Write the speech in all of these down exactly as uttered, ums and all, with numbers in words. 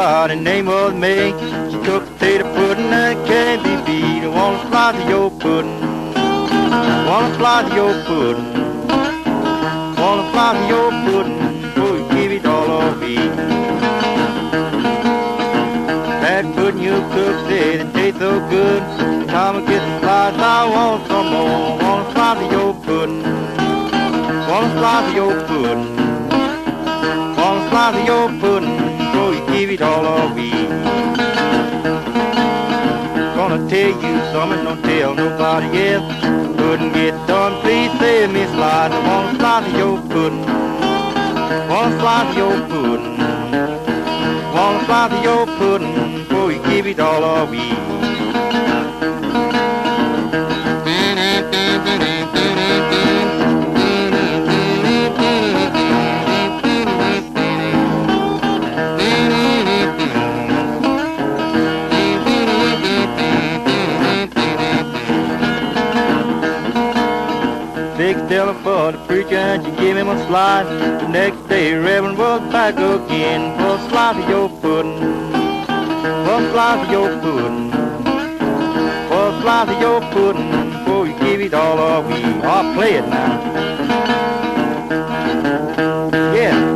by the name of May. She cooked potato pudding and can't be beat. I wanna fly to your pudding, I wanna fly to your pudding, I wanna fly to your pudding before you give it all of me. That pudding you cooked said it tastes so good. Every time I get the flies I want some more. I wanna fly to your pudding, I wanna fly to your pudding, I wanna fly to your pudding. Give it all of me. Gonna tell you something, don't tell nobody else. Couldn't get done, please save me slide. I wanna slide to your pudding, wanna slide to your pudding, wanna slide to your pudding before you give it all of me. Tell him for the preacher and she gave him a slide. The next day Reverend was back again. For a slide of your pudding, for a slide of your pudding, for a slide of your pudding before you give it all of me. I'll play it now. Yeah.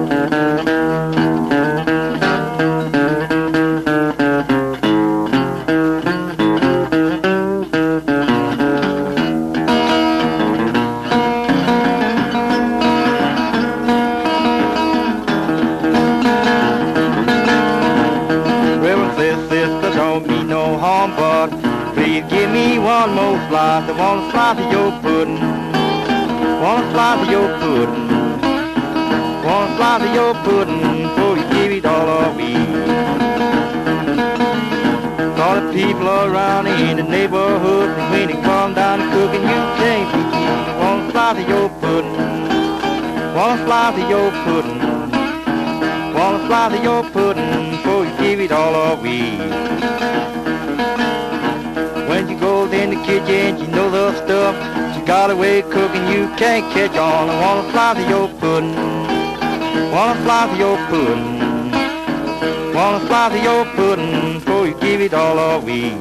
I wanna fly to your pudding, wanna fly to your pudding, wanna fly to your pudding before you give it all of me. All the people around in the neighborhood, and when they come down to cooking, you can't begin. Wanna fly to your pudding, wanna fly to your pudding, wanna fly to your pudding before you give it all of me. When she goes in the kitchen, she knows her stuff. She got her way cooking, you can't catch on. I wanna fly to your pudding, wanna fly to your pudding, wanna fly to your pudding before you give it all away.